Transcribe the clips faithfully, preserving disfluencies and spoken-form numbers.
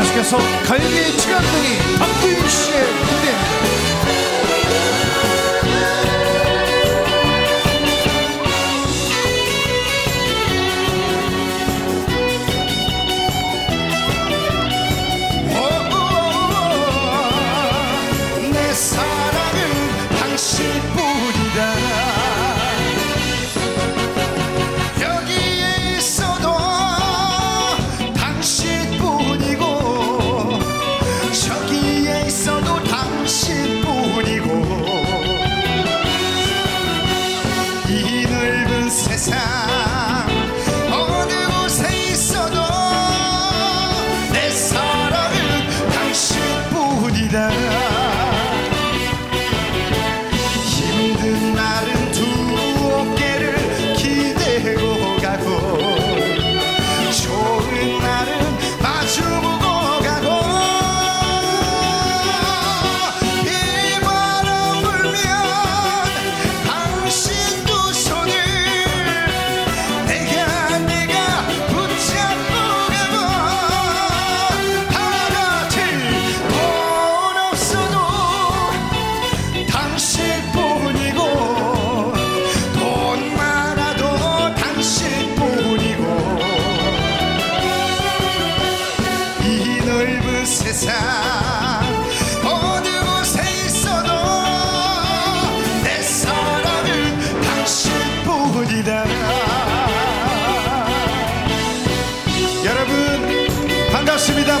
계속해서 갈기의 시간들이 박구윤 씨의 무대입니다.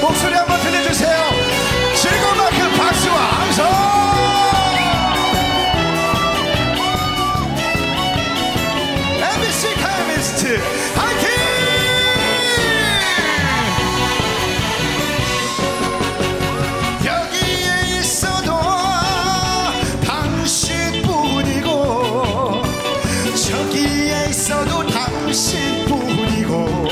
목소리 한번 들려주세요. 즐거운 만큼 박수와 함성. 엠비씨 카미스트 화이팅! 여기에 있어도 당신뿐이고 저기에 있어도 당신뿐이고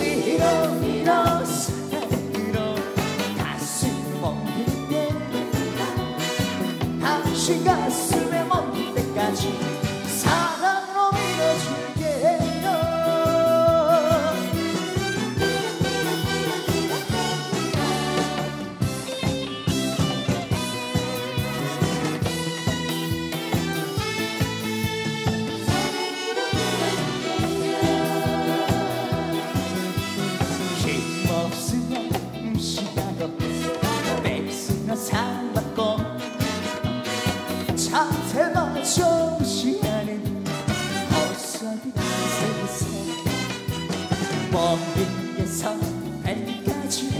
밀어 밀어 사랑으로 가슴 멍들게 다시 가슴에 멈출 때까지 사랑으로 밀어줄게요. 힘없으면 시작업 백승아 상받고 자세가 정신 아닌 헛소리 세상 먼 길에서 뱃까지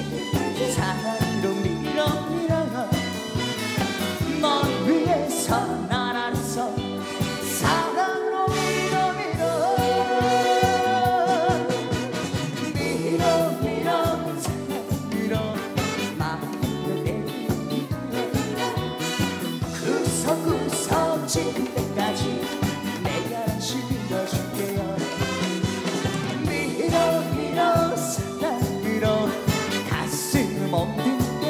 사랑으로 밀어 밀어 널 위해서 날 안에서 사랑으로 밀어 밀어 밀어 밀어 사랑 밀어 마음을 내밀어 구석구석 지킬 때까지 내가 다시 밀어줄게요. 밀어 밀어 사랑 밀어 가슴 멈출 때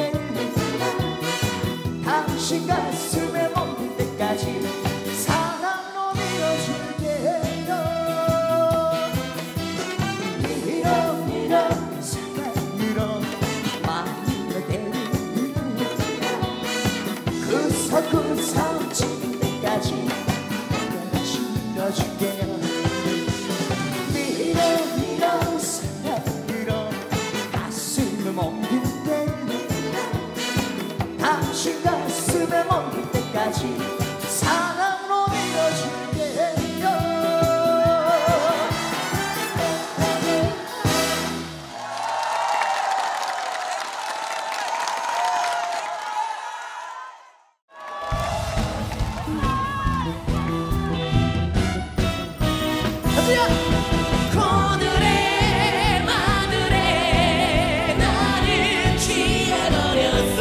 당신 가슴에 멈출 때까지 사랑으로 밀어줄게요. 밀어 밀어 사랑 밀어 마음을 내밀어 구석구석 지킬 밀어줄게요. 밀어 밀어 사랑 밀어 가슴을 멈출 때 당신 가슴에 멈출 때까지 사랑으로 밀어줄게요. 오늘의 마늘에 나를 취해버렸어.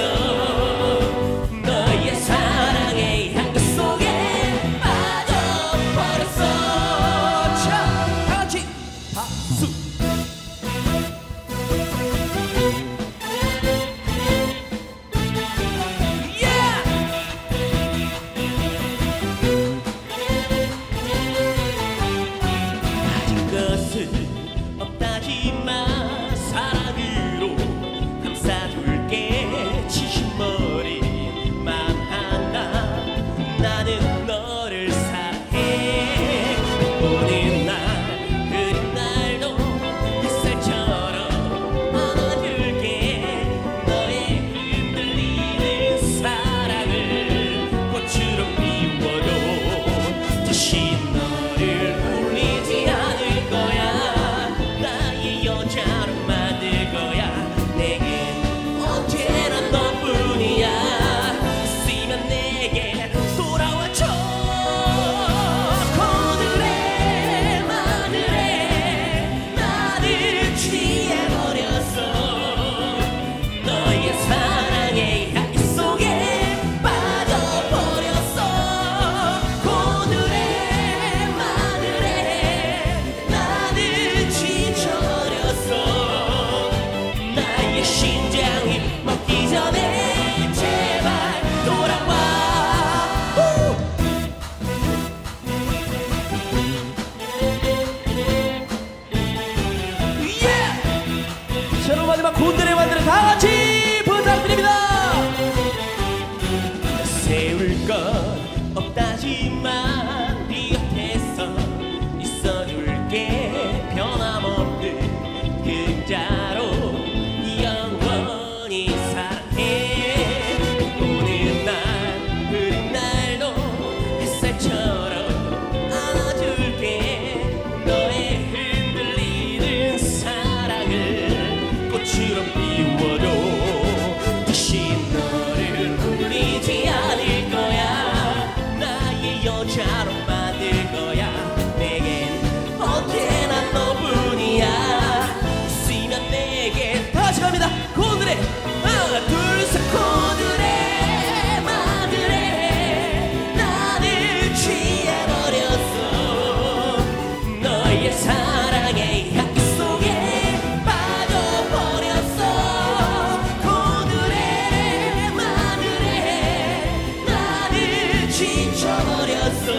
있었어.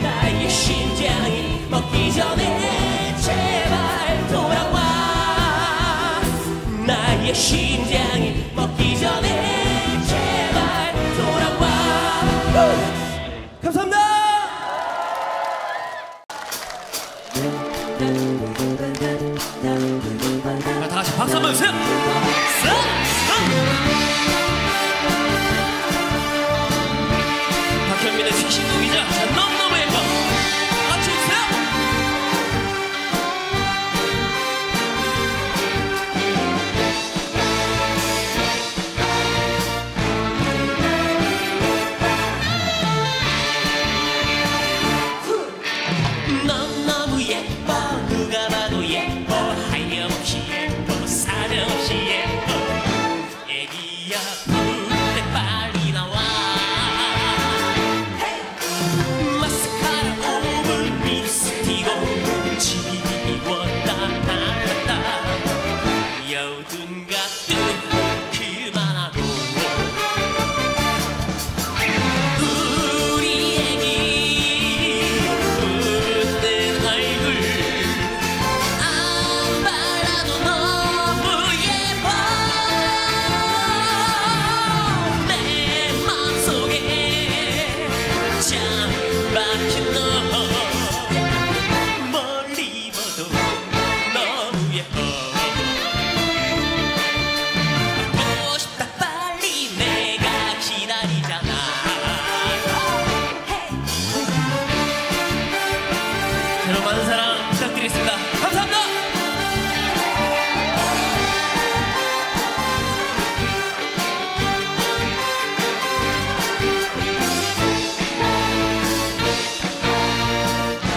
나의 심장이 먹기 전에 제발 돌아와. 나의 심장이 먹기 전에 제발 돌아와. 오! 감사합니다. 다 같이 박수 한번 주세요. 박현빈의 최신곡이자 너무너무 예뻐. 같이 주세요. 너무너무 예뻐. 누가 봐도 예뻐. 하염없이 예뻐. 사정없이 예뻐. 애기야 부대 빨리 나와. 여러분 많은 사랑 부탁드리겠습니다. 감사합니다. 넌 너무 예뻐. 누가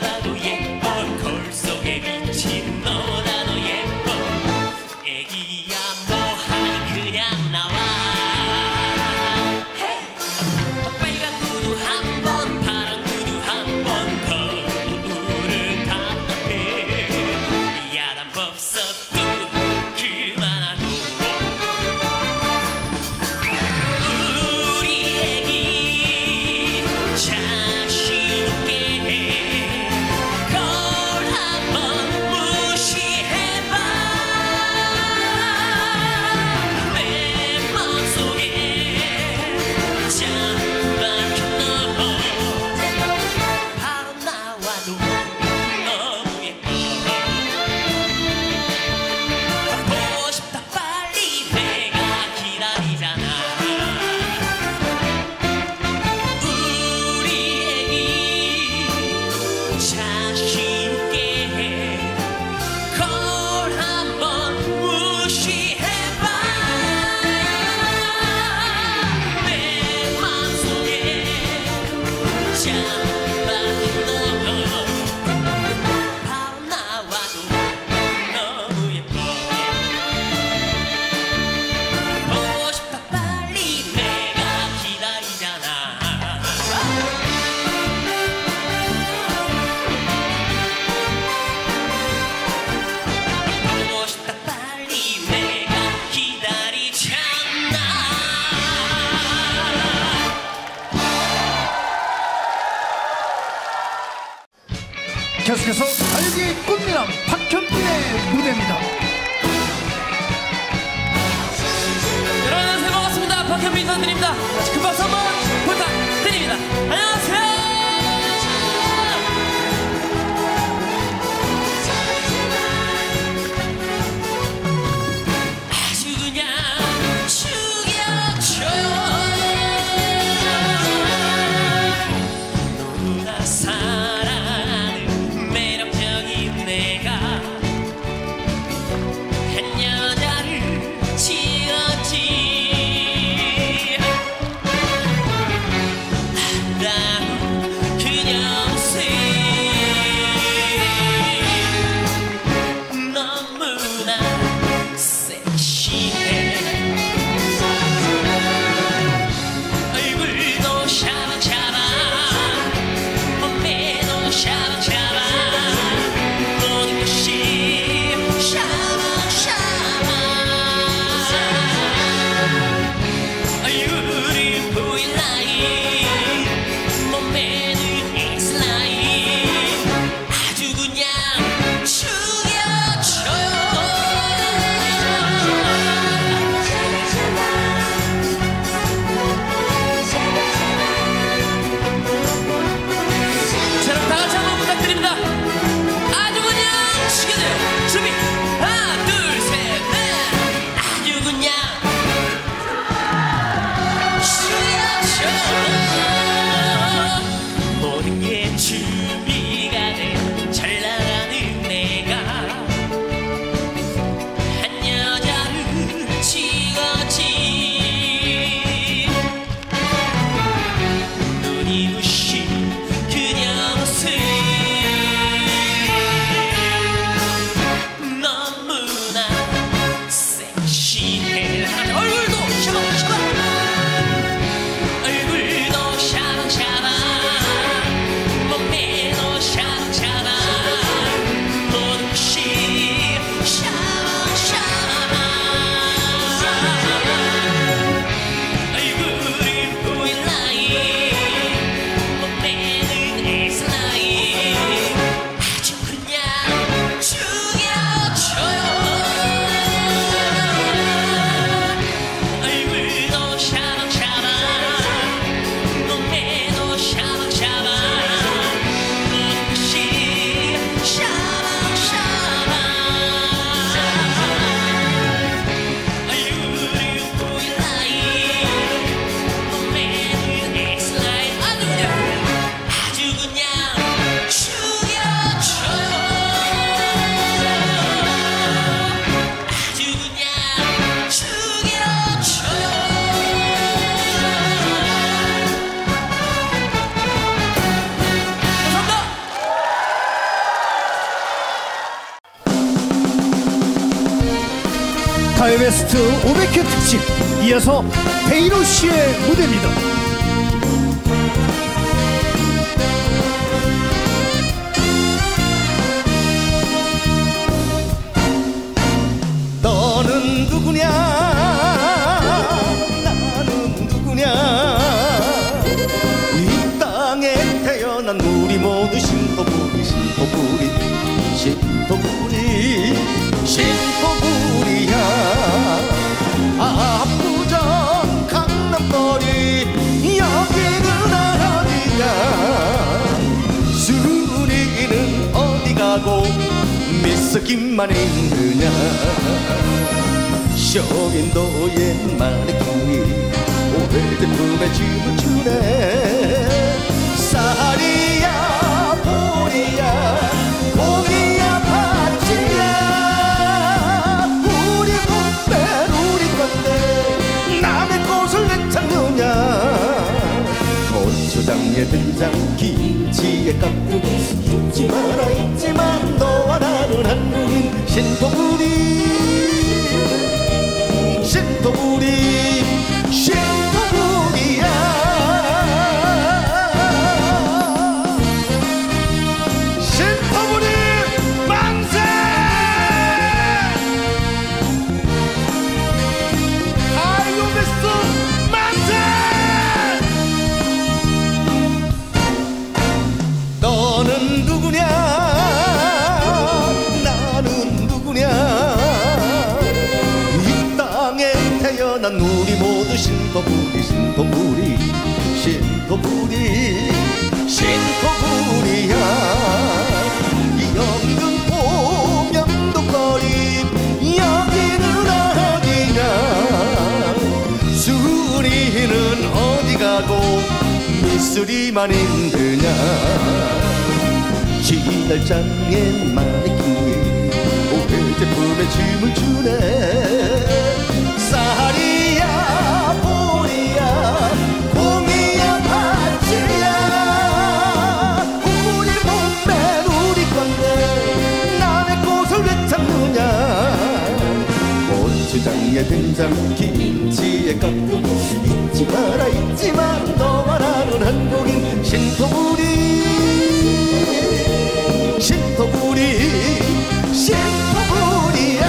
봐도 예뻐. 거울 속에 비친 너나 너 예뻐. 애기야 그냥 나와. 빨간 구두 한 번, 파란 구두 한 번, 거울을 답답해. 야단 법석도 그만하고. 우리 애기 자신 있게 해. 거울 한 번 무시해봐. 계속해서 달리기 꽃미남 박현빈의 무대입니다. 여러분 안녕하세요. 반갑습니다. 박현빈 인사드립니다. 다시 큰 박수 한번 부탁드립니다. 안녕하세요. Yeah. 스타의 베스트 오백 회 특집, 이어서 베이로 씨의 무대입니다. 너는 누구냐, 나는 누구냐, 이 땅에 태어난 우리 모두 신토부리, 신토부리, 신토부리, 신토부리야. 압구정 강남거리 여기는 어디야. 순이는 어디 가고 미스김만 있느냐. 쇼윈도의 마네킹이 오래된 꿈에 춤을 추네. 쌀이야 보리야 고기야 밭이야 우리 건데 우리 건데 남의 것을 왜 찾느냐. 고추장에 된장 김치에 깍두기 잊지 마라 잊지 마. 너와 나는 한국인 신토부리 신토부리 신토부리야. 우리 모두 신토부리 신토부리 신토부리 신토부리야. 영등포 명동거리 여기는 어디냐. 수리는 어디 가고 미술이만 힘드냐. 시달장의 마네킹이 오늘 제품에 춤을 추네. 쌀이야 보리야 공이야 밭이야 우리 몸매 우리 건데 남의 꽃을 왜 참느냐. 고추장에 된장 김치에 깍두기 잊지 마라 잊지 마. 너와 나는 한국인 신토부리 신토부리 신토부리야.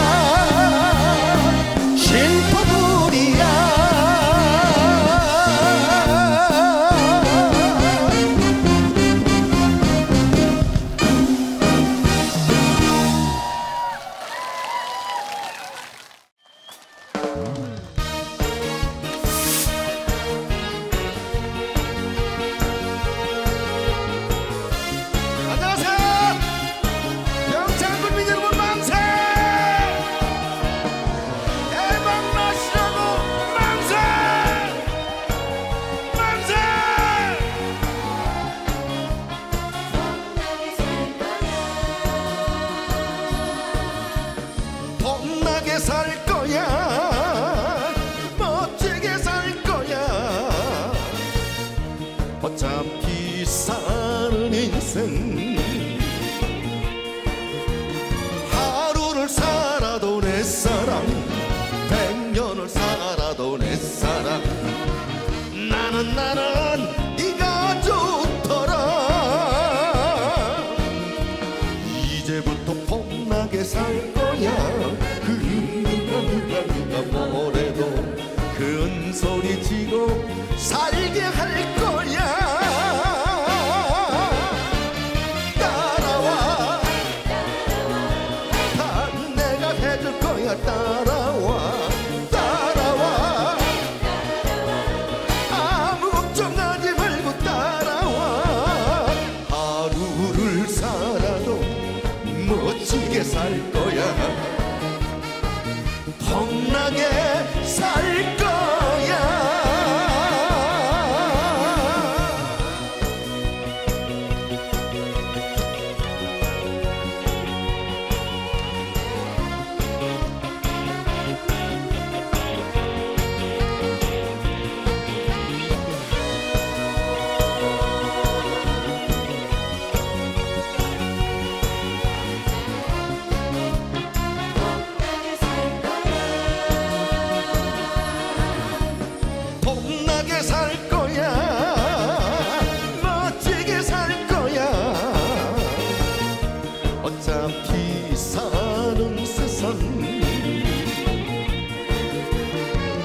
잡기 사는 세상,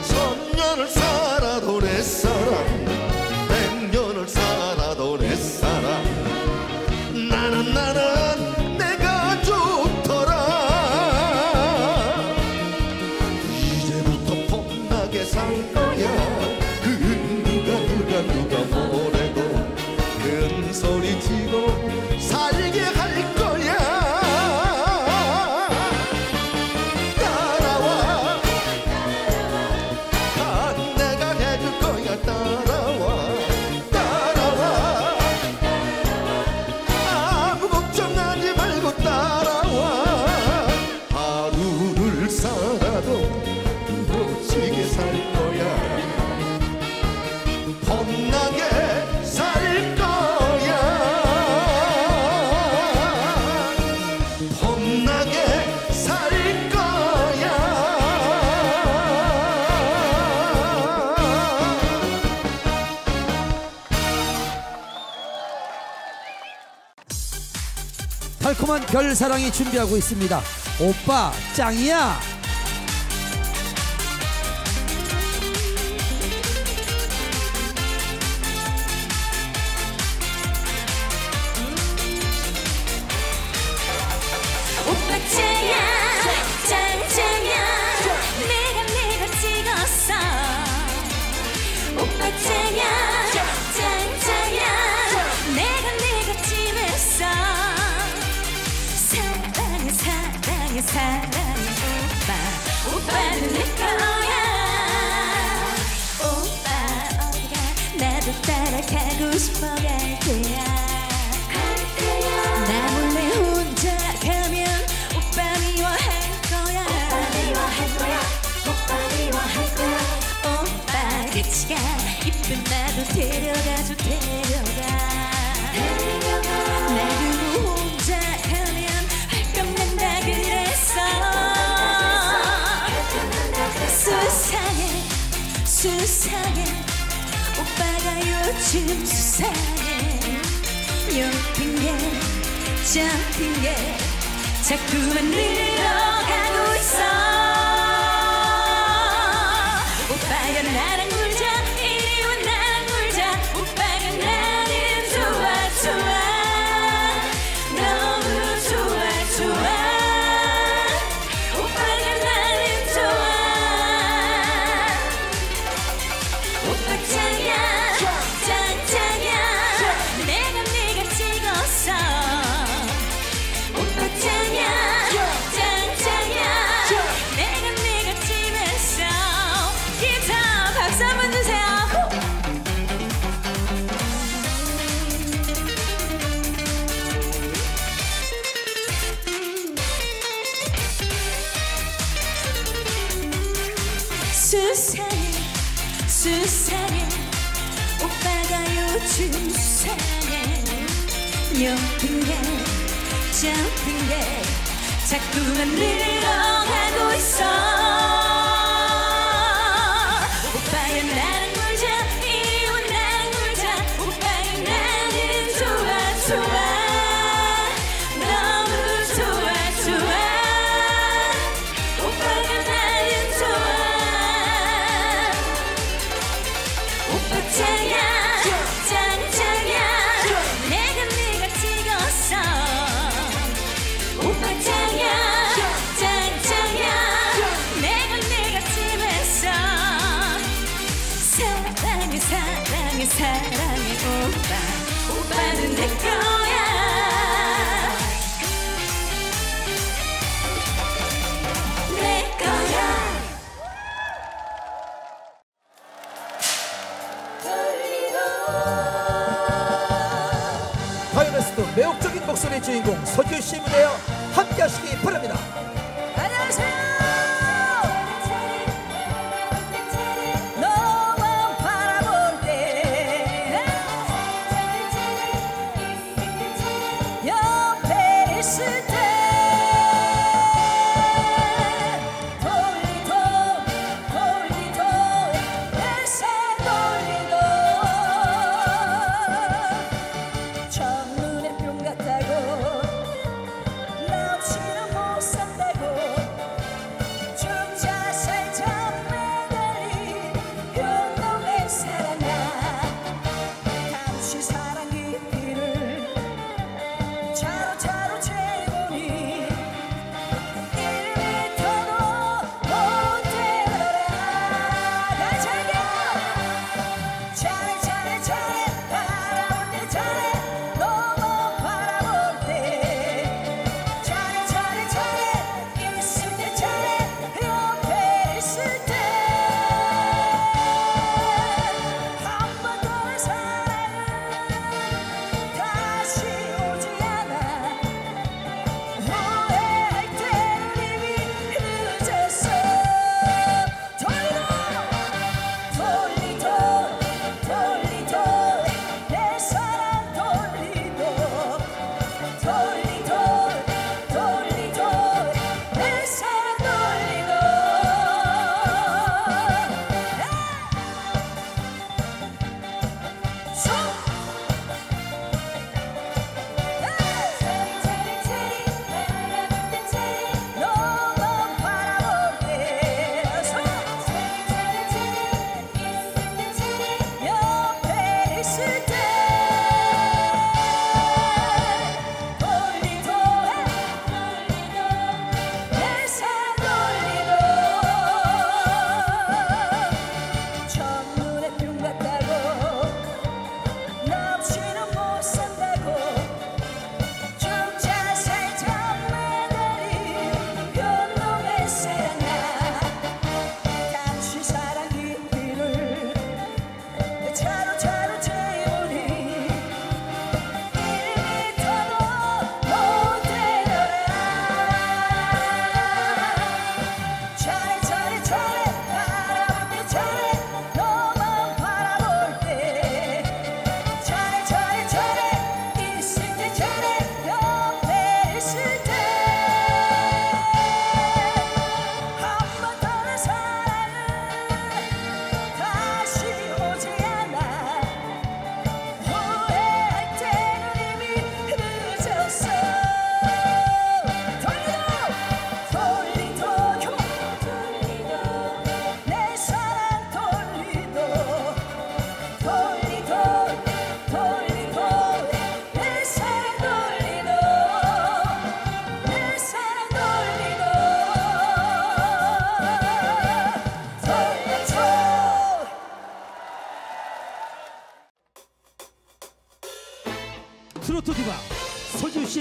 천년을 살아도 내 사랑, 백년을 살아도 내 사랑, 나는 나는 내가 좋더라. 이제부터 폼나게 살 거야. 그 누가 누가 누가 뭐래도 큰 소리 치고 살게 할 거야. 달콤한 별사랑이 준비하고 있습니다. 오빠 짱이야. 오빠 짱이야 짱짱이야 내가 내가 찍었어. 오빠 짱이야 짱짱이야 내가 내가 찍었어. 사랑해 오빠, 오빠는 내 거야. 오빠 어디가 나도 따라가고 싶어. 갈 거야 나 몰래 혼자 가면 오빠 미워할 거야. 오빠 미워할 거야. 오빠 미워할 거야. 오빠 같이 가 이쁜 나도 데려가줘. 데려가 데려가 나도 혼자 가면 활동난다 그래. 수상해 수상해 오빠가 요즘 수상해. 용핑계 점핑계 자꾸만 늘어가고 있어. 오빠가 나랑 놀자 이리 와 나랑 놀자. 오빠가 나는 좋아 좋아 너무 좋아 좋아. 수상해 수상해 오빠가 요즘 수상해. 용핑계 점핑계 자꾸만 늘어가고 있어. 오빠야 나랑 놀자 이리 와 나랑 놀자. 오빠야 나는 좋아 좋아 너무 좋아 좋아 오빠가 나 짱이야 짱짱이야 내가 내가 찍었어. 오빠 짱이야 짱짱이야 내가 내가 찍었어. 사랑해 사랑해 사랑해 오빠 오빠는 내 거야 내 거야. 바이올리스트 매혹적인 목소리의 주인공 서지오 씨 무대에 함께 하시기 바랍니다. 안녕하세요.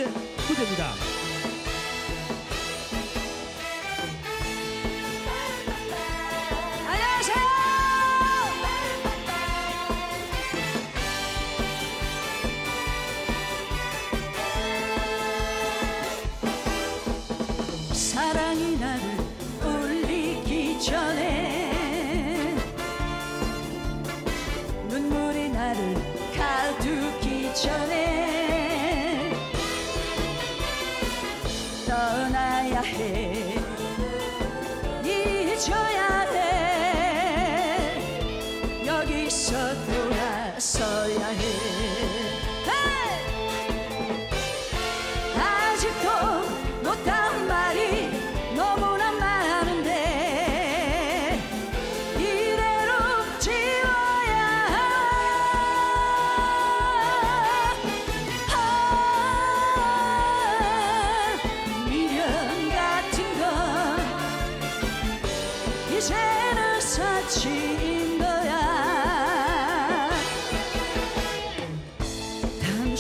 번째 무대입니다. 안녕하세요. 사랑이 나를 울리기 전에 눈물이 나를 가두기 전에 떠나야 해, 잊어야 해, 여기서 돌아서야 해. Hey! 아직도 못한 말이 너무나 많은데 이대로 지워야 할 이제는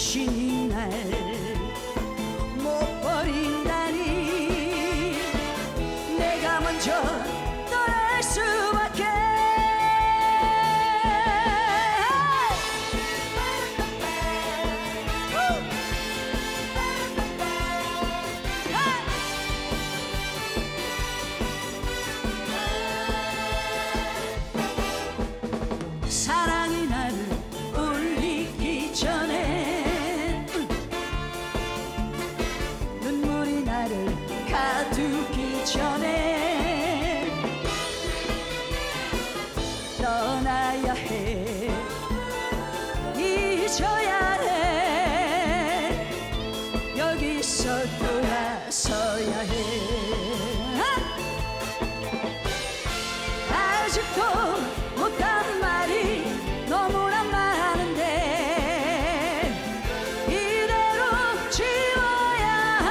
사치인 거야. 당신이 날 못 버린다니 내가 먼저 떠날 수밖에. 사랑이 나를 울리기 전에 눈물이 나를 가두기 전에 떠나야 해, 잊어야 해, 여기서 돌아서야 해. 아직도 못한 말이 너무나 많은데 이대로 지워야 할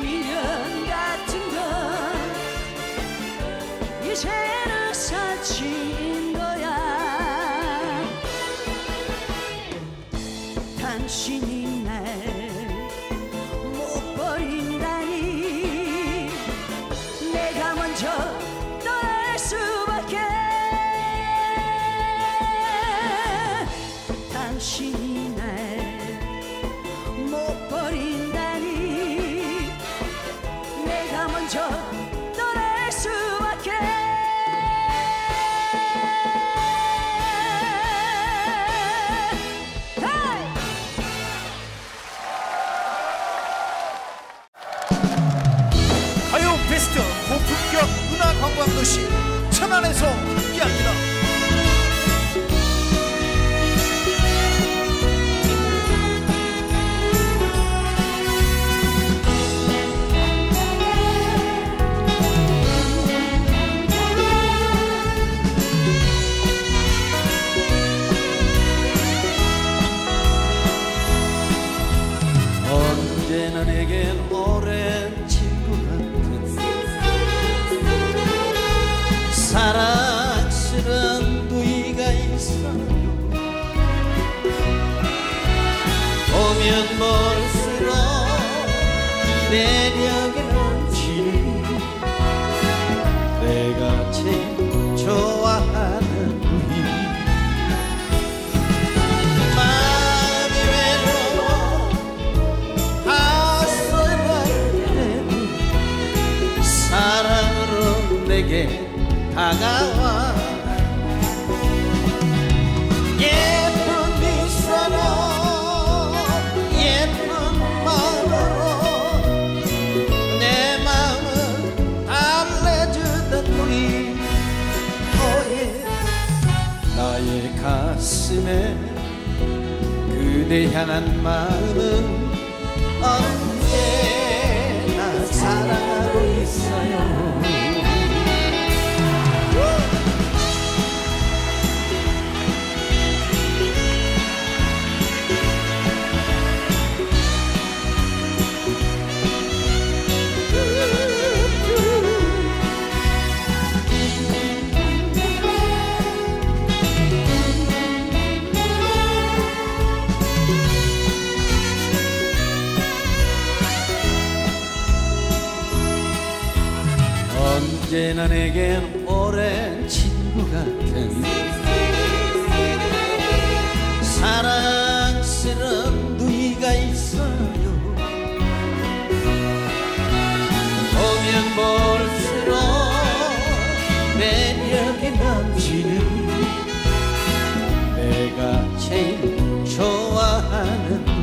미련 같은 건 이제는 사치인 거야. 당신이 날 못 버린다니 내가 먼저 떠날 수밖에. 당신이 날 못 버린다니 내가 먼저 떠날 수밖에. 가요페스트 고품격 문화관광도시 천안에서 함께합니다. 언제나 내겐 오랜 사랑스런 부위가 있어요. 보면 볼수록 매력이 넘치는 내가 제일 좋아하는 부위. 마음이 외로워 가슴을 내는 사랑으로 내게 다가와. 예쁜 미소로 예쁜 말로 내 마음을 달래주던 우리 너의 나의 가슴에 그대 향한 마음은 언제나 사랑하고 있어요. 언제나 내겐 오랜 친구 같은 사랑스러운 누이가 있어요. 보면 볼수록 매력이 넘치는 내가 제일 좋아하는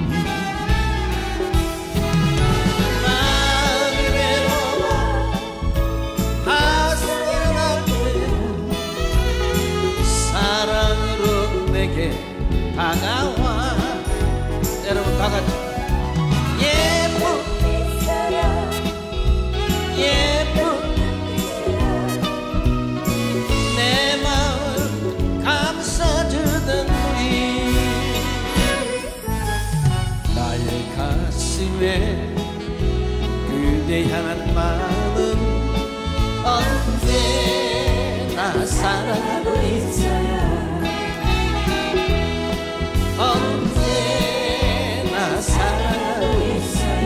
다가와. 여러분 다같이 예쁜 사람 예쁜 내 마음 감싸주던 우리 나의 가슴에 그대 향한 마음은 언제나 사랑하고 있어요. 언제나 사랑하고 있어요.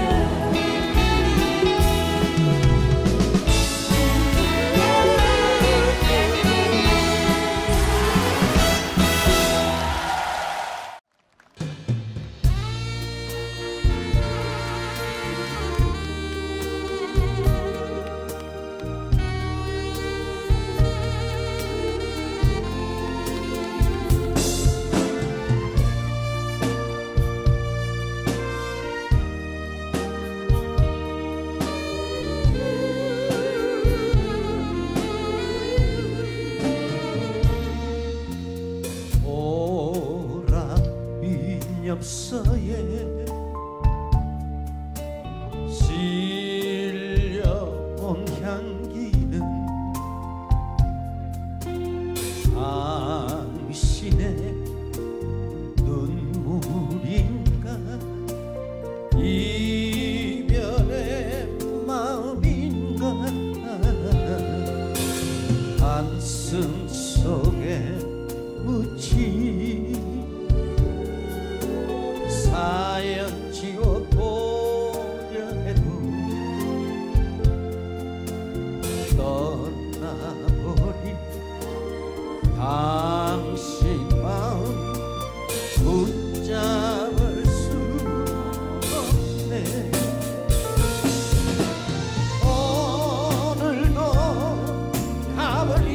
서에 실려온 향기는 당신의 눈물인가 이별의 마음인가 한숨 속에 묻힌 하얀 지옥 보려 해도 떠나버린 당신 마음 붙잡을 수 없네. 오늘도 가버린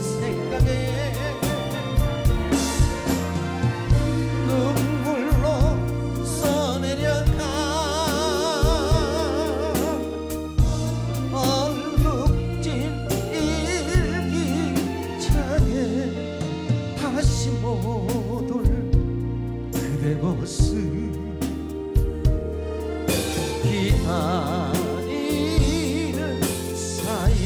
기다리는 사연.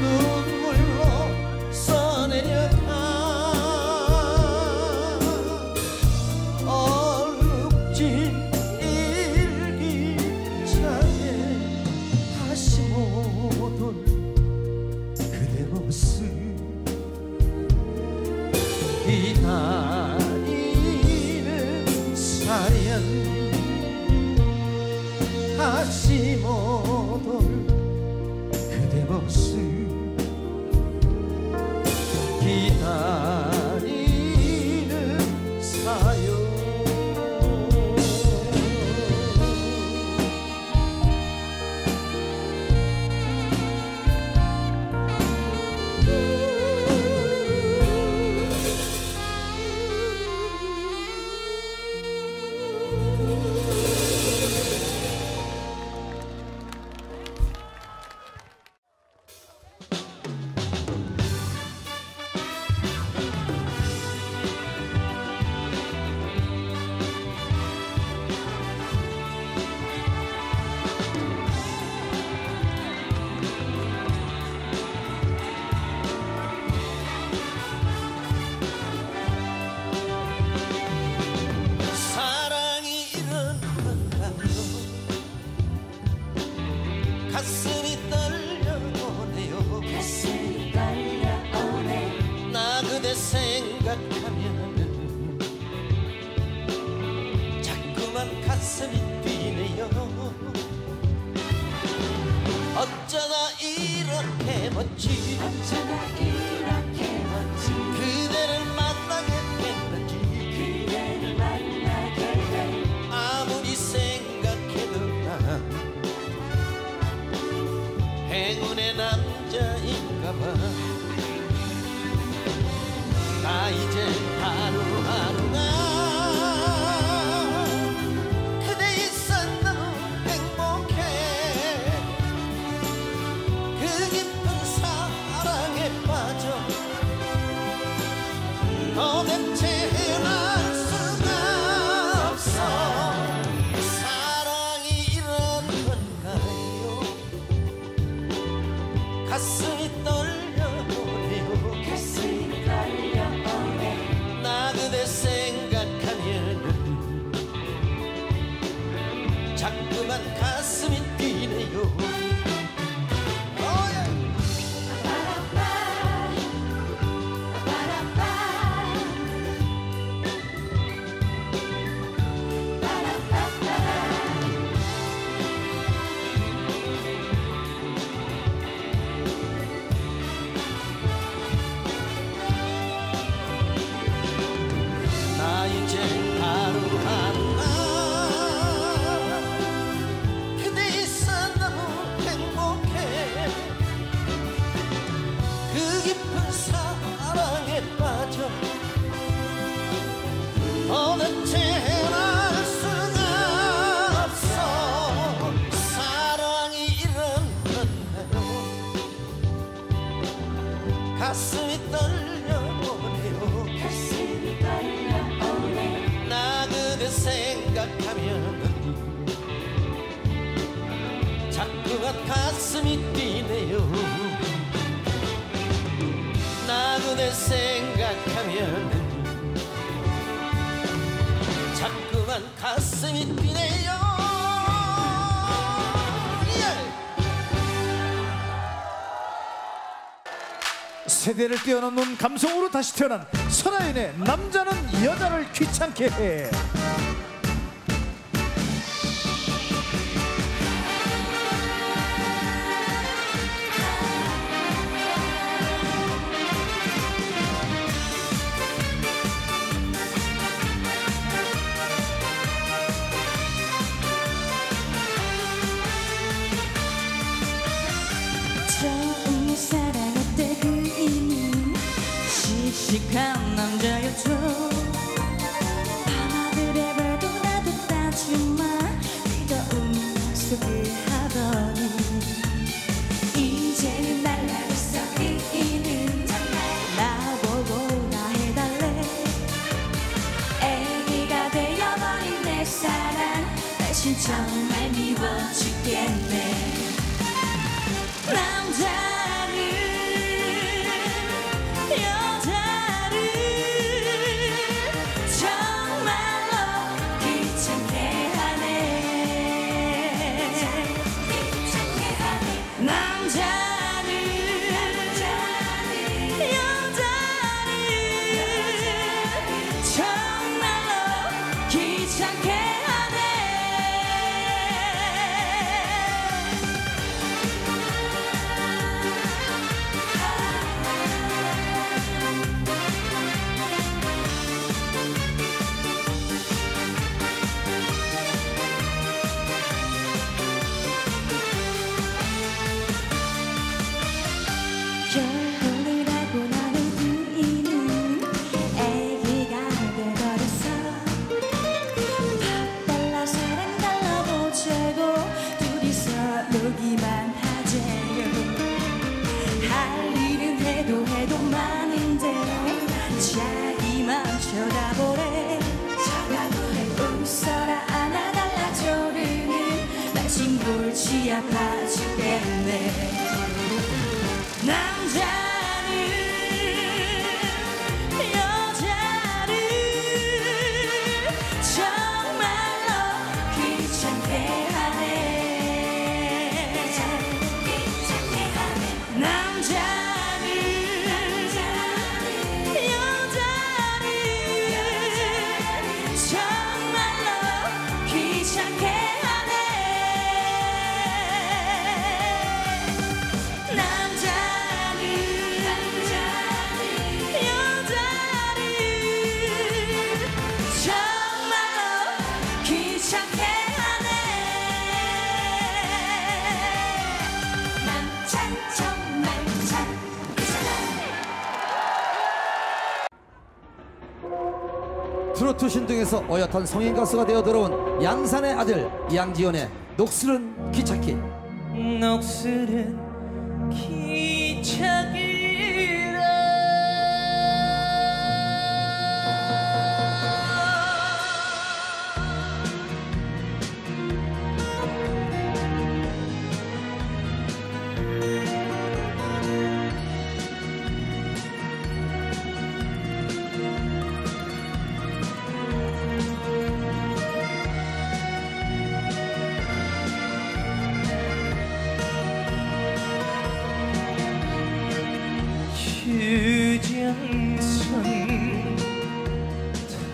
눈물로 써내려가 얼룩진 일기장에 다시 못올 그대 모습 기다리는 사연. 다시 못 올 그대 모습 기다리는 사연. 행운의 남자인가봐. 나 이제 하루하루가 그대 있어 너무 행복해. 그 깊은 사랑에 빠져 도대체 헤어날 수가 없어. 사랑이 이런 건가요? 가슴이 떨려오네요. 가슴이 떨려오네. 나 그대 생각하면 자꾸만 가슴이 뛰네요. 도대체 알 수가 없어. 사랑이 이런 건가요? 가슴이 떨려오네요. 가슴이 떨려오네. 나 그대 생각하면 자꾸만 가슴이 뛰네요. 나 그대 생각하면 자꾸만 가슴이 뛰네요. 예! 세대를 뛰어넘는 감성으로 다시 태어난 선하연의 남자는 여자를 귀찮게 해. 처음에 사랑할 때 그이는 씩씩한 남자였죠. 밤하늘에 별도 나도 따지마. 네가 우스워하더니 이제는 날라고 있어. 그이는 나보고 나 해달래. 애기가 되어버린 내 사랑 대신 정말 미워 죽겠네. 남자는 여자를 정말로 귀찮게 하네. 귀찮게 하네. 남자는 여자를 정말로 귀찮게 하네. 쳐다보래. 쳐다보래. 웃어라 안아달라 조르는 나 진골치 아파 죽겠네. 남자는 여자를 정말로 귀찮게 하네. 귀찮게 하네. 남자 귀찮게 하네. 트로트 신동에서 어엿한 성인 가수가 되어 들어온 양산의 아들 양지연의 녹슬은 기찻길. 녹슬은 기찻길아 유정선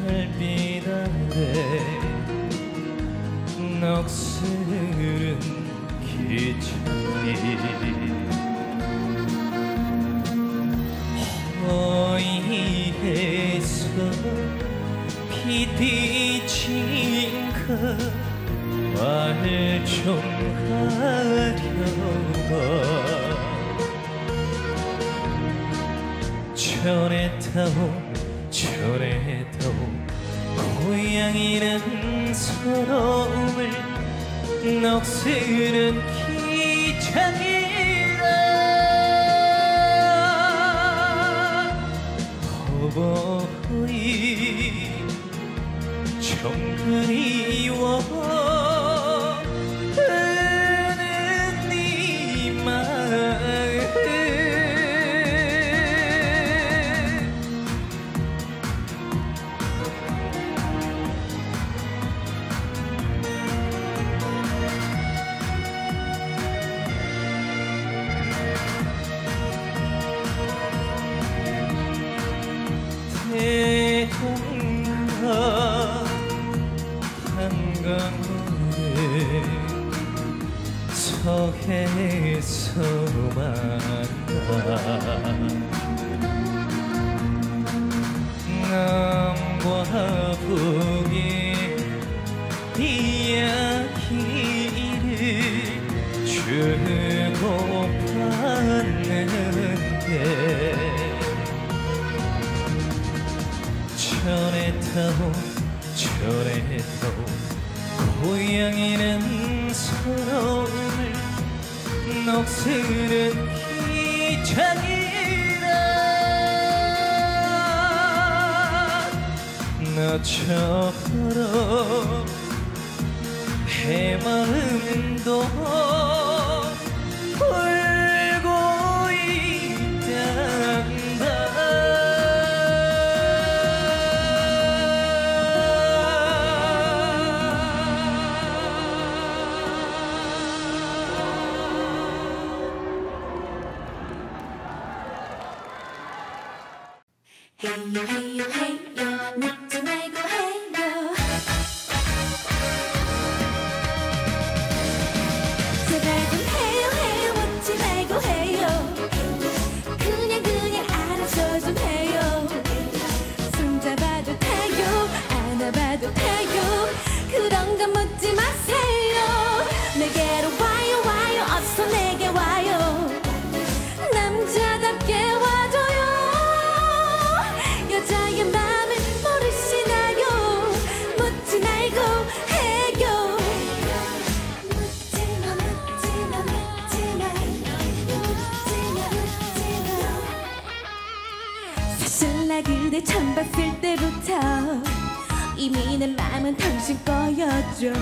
달빛 아래 녹슬은 기찻길 허위에서 비디친 그 말을 좀 가려봐 절에 타오 절에 타오 고향이란 서러움을 녹슬은 기찻길아 허벅허리 정그리워 대동강 한강물에 서해에서 만나 남과 북의 이야기를 주고 받는데 절에 타오 절에 타오 고향이란 서러움을 녹슬은 기찻길아 너처럼 해마음도 처음 봤을 때부터 이미 내 맘은 당신 거였죠.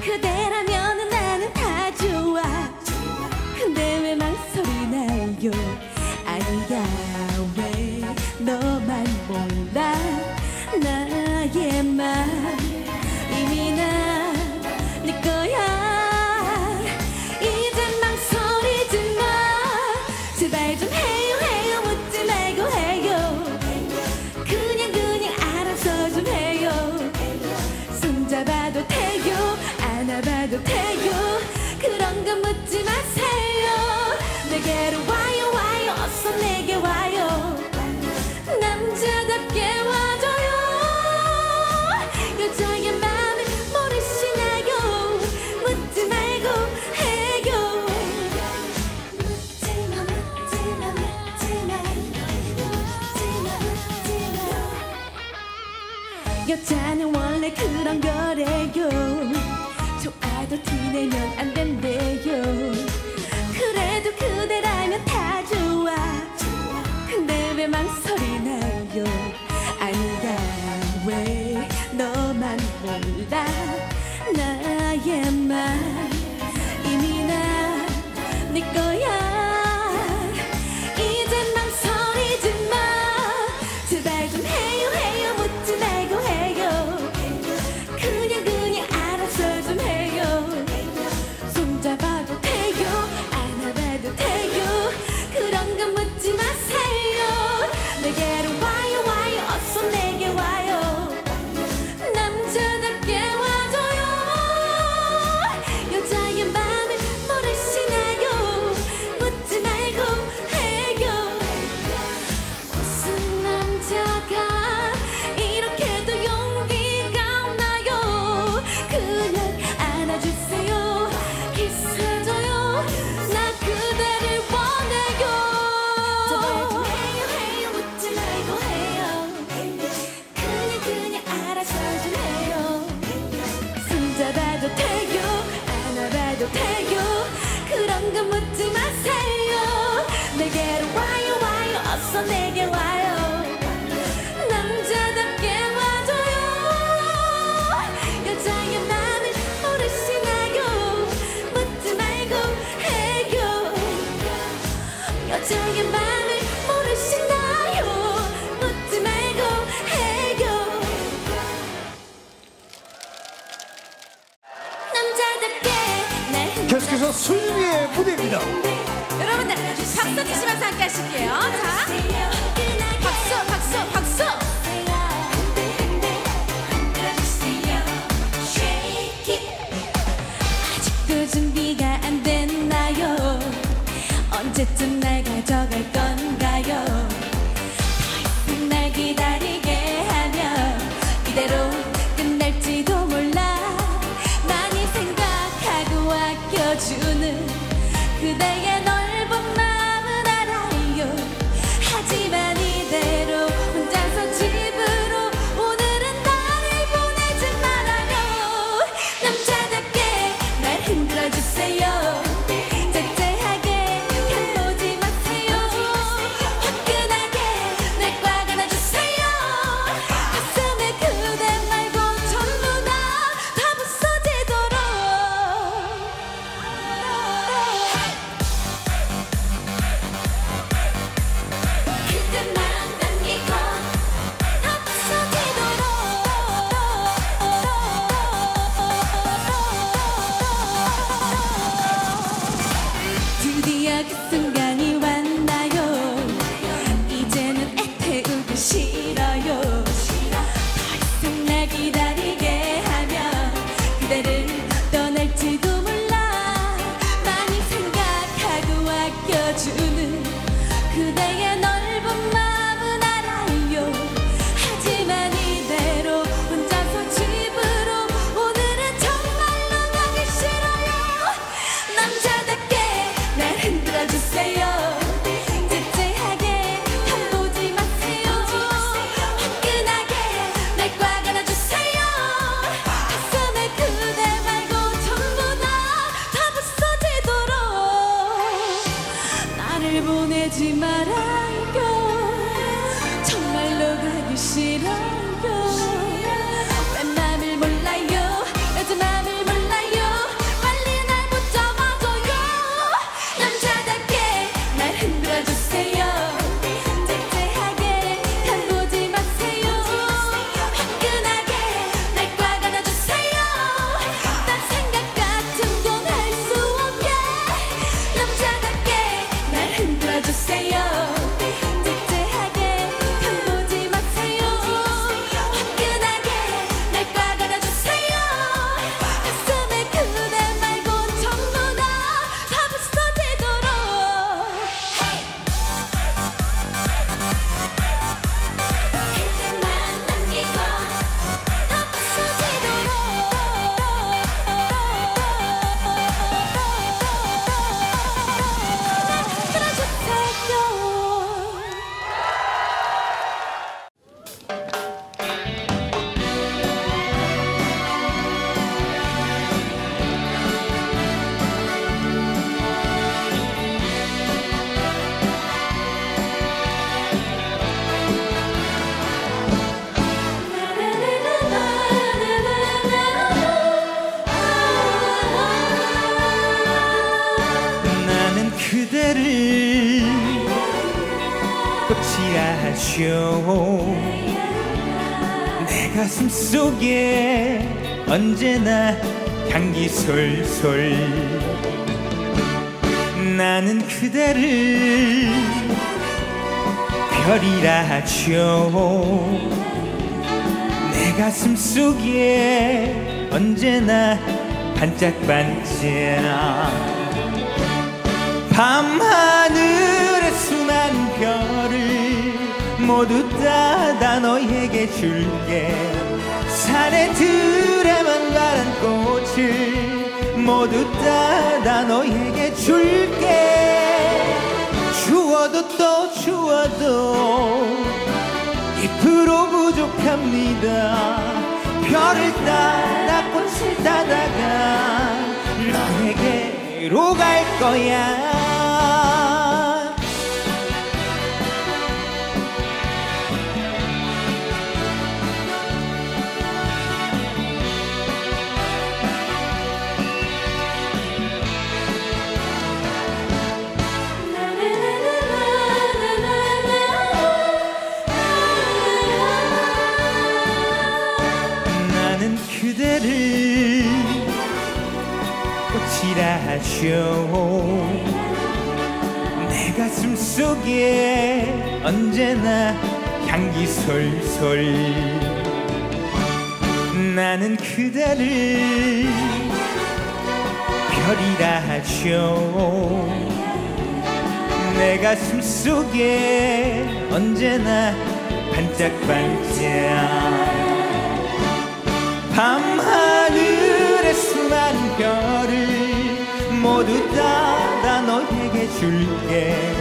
그대라면 나는 다 좋아. 근데 왜 망설이 나요? 아니야 왜 너만 몰라 나의 맘 이미 나 내 거야. 이젠 망설이지 마. 제발 좀 해요 해요 묻지 말고 해요. 그냥 그냥 알아서 좀 해요. 손잡아도 돼요 안아봐도 돼요. 그런 건 묻지 마세요. 내게로 와요 와요 어서 내게 와요. 여자는 원래 그런 거래요. 좋아도 티내면 안 된대요. 그래도 그대라면 다 좋아. 근데 왜 망설이 나요? 아니야, 왜 너만 몰라? 나의 말 이미 나 네 거야. 계속해서 수윤이의 무대입니다. 여러분들 박수 치시면서 함께 하실게요. 자. 꽃이 아쉬워 내 가슴 속에 언제나 향기 솔솔. 나는 그대를 별이라 하죠. 내 가슴 속에 언제나 반짝반짝. 밤하늘의 수많은 별을 모두 따다 너에게 줄게. 산에 들에만 바란 꽃을 모두 따다 너에게 줄게. 주워도 또 주워도 잎으로 부족합니다. 별을 따다 꽃을 따다가 너에게로 갈 거야. 그대를 꽃이라 하죠. 내 가슴 속에 언제나 향기 솔솔. 나는 그대를 별이라 하죠. 내 가슴 속에 언제나 반짝반짝. 밤하늘의 수많은 별을 모두 따다 너에게 줄게.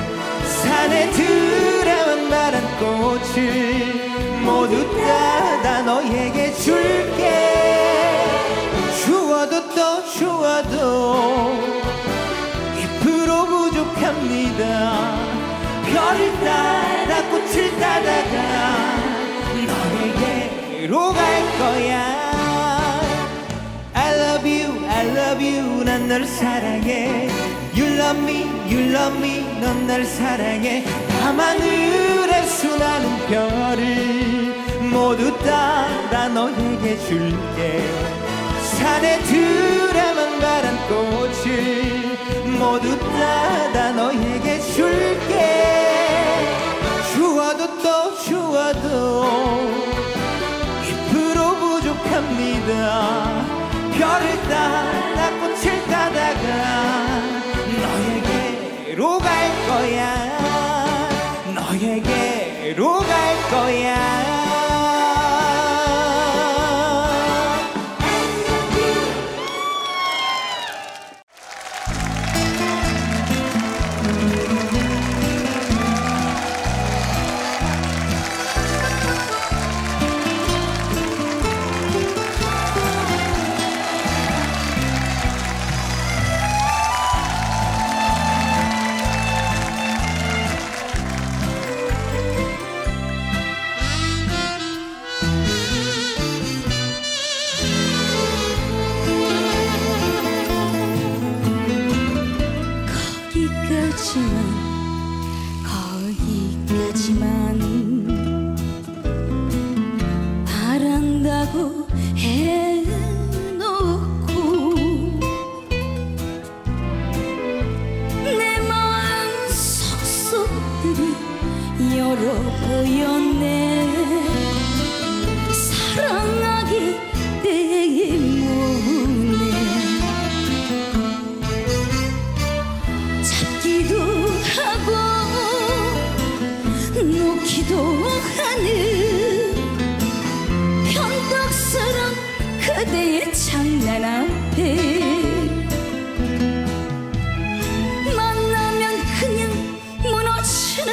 산에 들에만 바란 꽃을 모두 따다 너에게 줄게. 주워도 또 주워도 잎으로 부족합니다. 별을 따다 꽃을 따다가 너에게로 갈 거야. I love you, 난 널 사랑해. You love me, you love me, 넌 날 사랑해. 밤하늘의 수많은 별을 모두 따다 너에게 줄게. 산에 들에만 바란 꽃을 모두 따다 너에게 줄게. 주워도 또 주워도 잎으로 부족합니다. 별을 따다 꽃을 따다가 너에게로 갈 거야. 너에게로 갈 거야.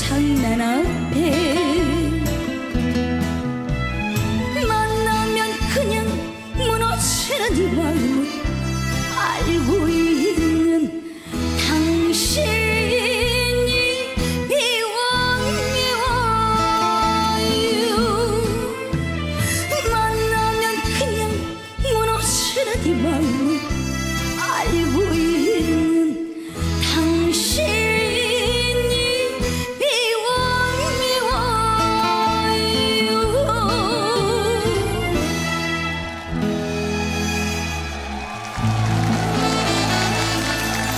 장난 앞에 만나면 그냥 무너지는 마음을 알고 있는 당신이 미워요. 만나면 그냥 무너지는 마음